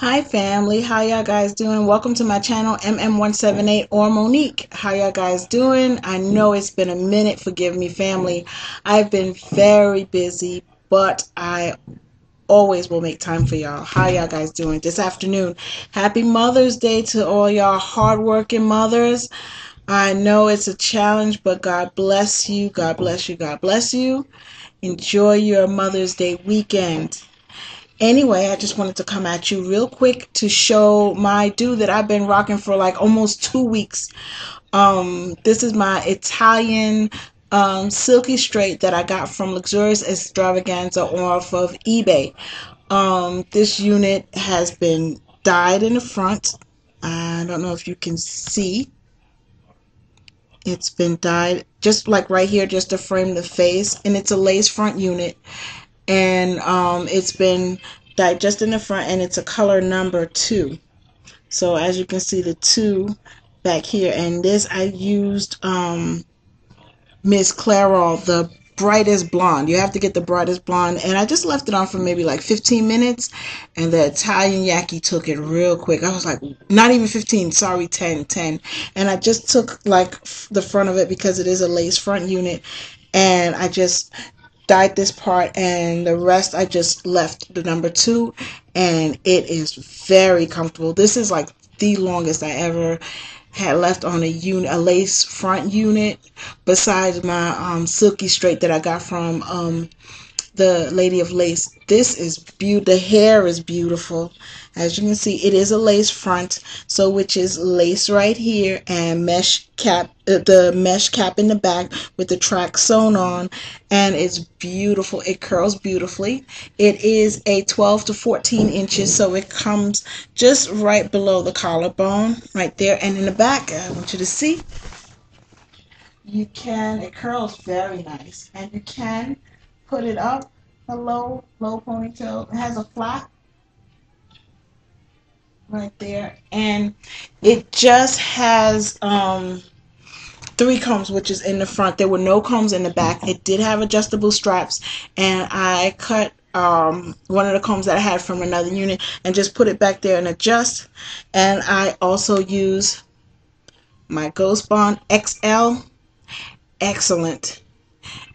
Hi family, how y'all guys doing? Welcome to my channel, mm178 or Monique. How y'all guys doing? I know it's been a minute, forgive me family. I've been very busy, but I always will make time for y'all. How y'all guys doing this afternoon? Happy Mother's Day to all y'all hardworking mothers. I know it's a challenge, but God bless you, God bless you, God bless you. Enjoy your Mother's Day weekend. Anyway, I just wanted to come at you real quick to show my do that I've been rocking for like almost 2 weeks. This is my Italian silky straight that I got from Luxurious Extravaganza off of eBay. This unit has been dyed in the front. I don't know if you can see. It's been dyed just like right here just to frame the face. And it's a lace front unit. And it's been dyed just in the front, and it's a color number 2. So as you can see, the 2 back here. And this I used Miss Clairol, the brightest blonde. You have to get the brightest blonde. And I just left it on for maybe like 15 minutes, and the Italian Yaki took it real quick. I was like, not even 15, sorry, 10. And I just took like the front of it because it is a lace front unit, and I just dyed this part, and the rest I just left the number 2, and it is very comfortable. This is like the longest I ever had left on a lace front unit, besides my silky straight that I got from The Lady of Lace. This is beautiful. The hair is beautiful. As you can see, it is a lace front, so which is lace right here and mesh cap, the mesh cap in the back with the track sewn on, and it's beautiful. It curls beautifully. It is a 12 to 14 inches, so it comes just right below the collarbone right there. And in the back, I want you to see, you can, it curls very nice, and you can put it up, a low ponytail. It has a flat right there, and it just has 3 combs, which is in the front. There were no combs in the back. It did have adjustable straps, and I cut one of the combs that I had from another unit and just put it back there and adjust. And I also use my Ghost Bond XL, excellent,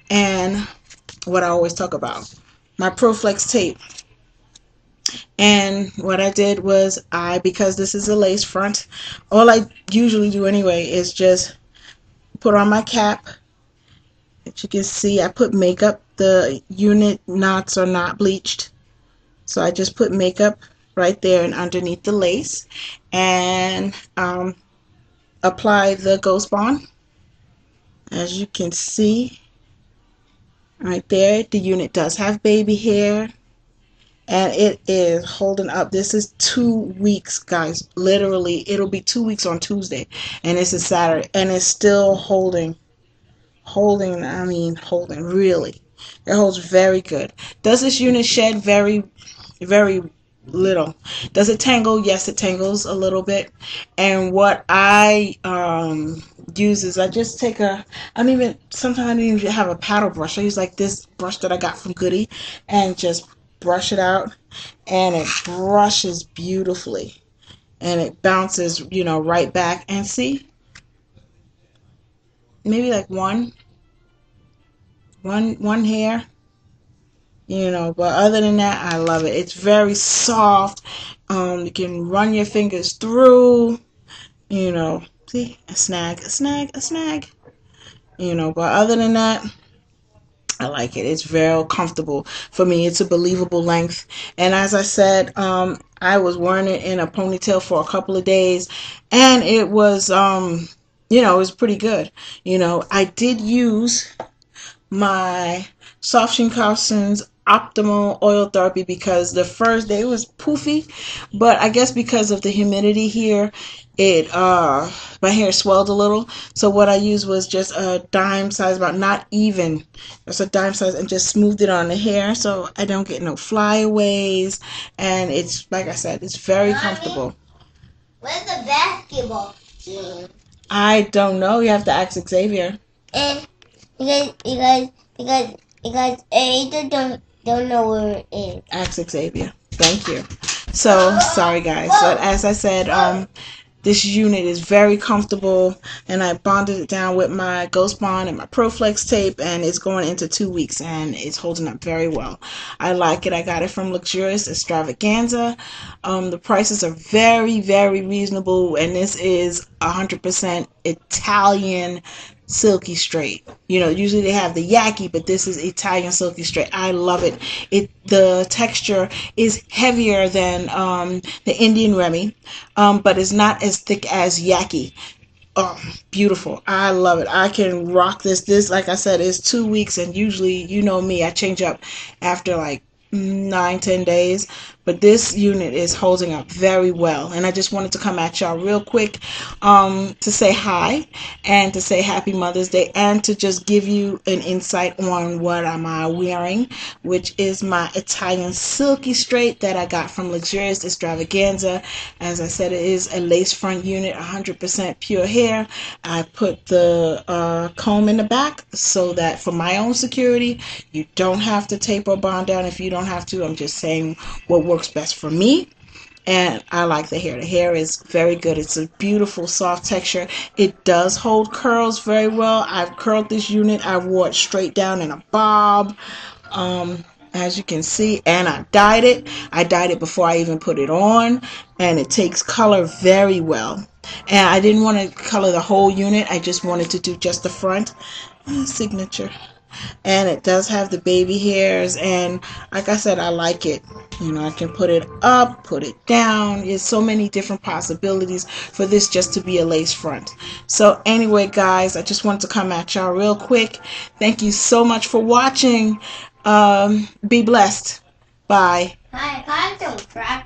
and what I always talk about, my ProFlex tape. And what I did was, because this is a lace front, all I usually do anyway is just put on my cap. As you can see, I put makeup. The unit knots are not bleached, so I just put makeup right there and underneath the lace, and apply the Ghost Bond. As you can see right there, the unit does have baby hair, and it is holding up. This is 2 weeks, guys. Literally, it'll be 2 weeks on Tuesday, and this is Saturday, and it's still holding. I mean, holding, really. It holds very good. Does this unit shed? Very, very little. Does it tangle? Yes, it tangles a little bit. And what I use is, I just take a, sometimes I don't even have a paddle brush. I use like this brush that I got from Goody, and just brush it out, and it brushes beautifully, and it bounces, you know, right back. And see, maybe like one hair, you know, but other than that, I love it. It's very soft. You can run your fingers through, you know, see, a snag, you know, but other than that, I like it. It's very comfortable for me. It's a believable length. And as I said, I was wearing it in a ponytail for a couple of days, and it was, you know, it was pretty good. You know, I did use my Soft Sheen Carson's Optimal Oil Therapy, because the first day it was poofy, but I guess because of the humidity here, it my hair swelled a little. So what I used was just a dime size, about not even, that's a dime size, and just smoothed it on the hair, so I don't get no flyaways. And it's like I said, it's very comfortable. Where's the basketball team? I don't know, you have to ask Xavier. And because I don't know where it is. Ask Xavier. Thank you. So sorry guys, but as I said, this unit is very comfortable, and I bonded it down with my Ghost Bond and my ProFlex tape, and it's going into 2 weeks, and it's holding up very well. I like it. I got it from Luxurious Extravaganza. The prices are very, very reasonable, and this is 100% Italian silky straight. You know, usually they have the yaki, but this is Italian silky straight. I love it. The texture is heavier than the Indian Remy, but it's not as thick as yaki. Oh, beautiful. I love it. I can rock this. This, like I said, is 2 weeks, and usually, you know me, I change up after like 9-10 days, but this unit is holding up very well, and I just wanted to come at y'all real quick to say hi and to say happy Mother's Day and to just give you an insight on what am I wearing, which is my Italian silky straight that I got from Luxurious Extravaganza. As I said, it is a lace front unit, 100% pure hair. I put the comb in the back so that for my own security, you don't have to tape or bond down if you don't have to. I'm just saying what works best for me, and I like the hair. The hair is very good. It's a beautiful soft texture. It does hold curls very well. I've curled this unit. I wore it straight down in a bob, as you can see, and I dyed it. I dyed it before I even put it on, and it takes color very well. And I didn't want to color the whole unit. I just wanted to do just the front signature. And it does have the baby hairs, and like I said, I like it. You know, I can put it up, put it down. There's so many different possibilities for this just to be a lace front. So anyway guys, I just wanted to come at y'all real quick. Thank you so much for watching. Be blessed. Bye. Bye.